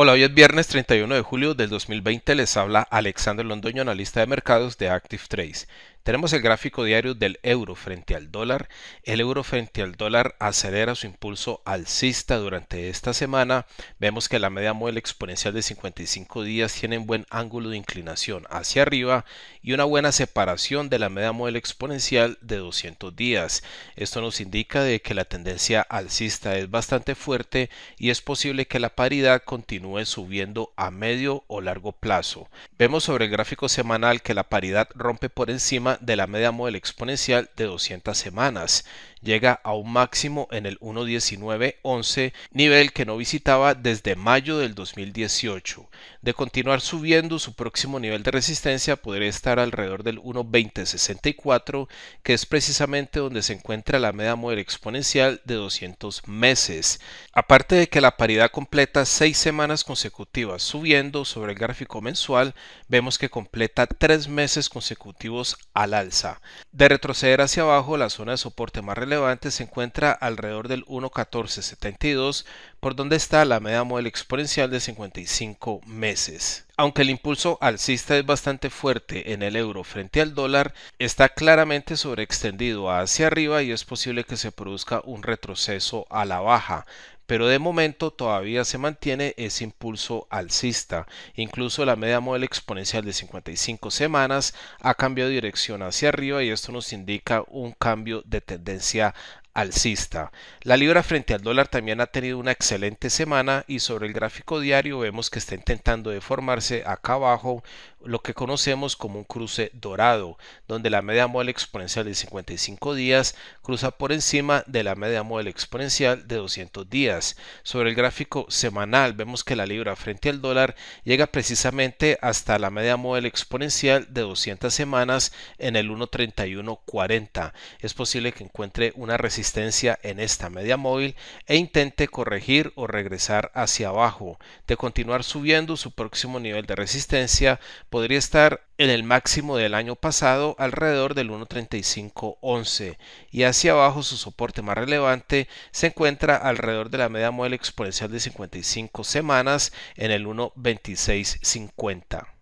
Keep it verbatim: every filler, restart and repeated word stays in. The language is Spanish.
Hola, hoy es viernes treinta y uno de julio del dos mil veinte, les habla Alexander Londoño, analista de mercados de ActivTrades. Tenemos el gráfico diario del euro frente al dólar. El euro frente al dólar acelera su impulso alcista durante esta semana. Vemos que la media móvil exponencial de cincuenta y cinco días tiene un buen ángulo de inclinación hacia arriba y una buena separación de la media móvil exponencial de doscientos días. Esto nos indica de que la tendencia alcista es bastante fuerte y es posible que la paridad continúe subiendo a medio o largo plazo. Vemos sobre el gráfico semanal que la paridad rompe por encima de la media móvil exponencial de doscientas semanas, llega a un máximo en el uno punto diecinueve once, nivel que no visitaba desde mayo del dos mil dieciocho. De continuar subiendo, su próximo nivel de resistencia podría estar alrededor del uno punto veinte sesenta y cuatro, que es precisamente donde se encuentra la media móvil exponencial de doscientos meses. Aparte de que la paridad completa seis semanas consecutivas subiendo sobre el gráfico mensual, vemos que completa tres meses consecutivos al alza. De retroceder hacia abajo, la zona de soporte más relevante se encuentra alrededor del uno punto catorce setenta y dos, por donde está la media móvil exponencial de cincuenta y cinco meses. Aunque el impulso alcista es bastante fuerte en el euro frente al dólar, está claramente sobreextendido hacia arriba y es posible que se produzca un retroceso a la baja. Pero de momento todavía se mantiene ese impulso alcista. Incluso la media móvil exponencial de cincuenta y cinco semanas ha cambiado de dirección hacia arriba y esto nos indica un cambio de tendencia alcista. La libra frente al dólar también ha tenido una excelente semana y sobre el gráfico diario vemos que está intentando deformarse acá abajo lo que conocemos como un cruce dorado, donde la media móvil exponencial de cincuenta y cinco días cruza por encima de la media móvil exponencial de doscientos días. Sobre el gráfico semanal vemos que la libra frente al dólar llega precisamente hasta la media móvil exponencial de doscientas semanas en el uno punto treinta y uno cuarenta. Es posible que encuentre una resistencia en esta media móvil e intente corregir o regresar hacia abajo. De continuar subiendo, su próximo nivel de resistencia podría estar en el máximo del año pasado alrededor del uno punto treinta y cinco once y hacia abajo su soporte más relevante se encuentra alrededor de la media móvil exponencial de cincuenta y cinco semanas en el uno punto veintiséis cincuenta.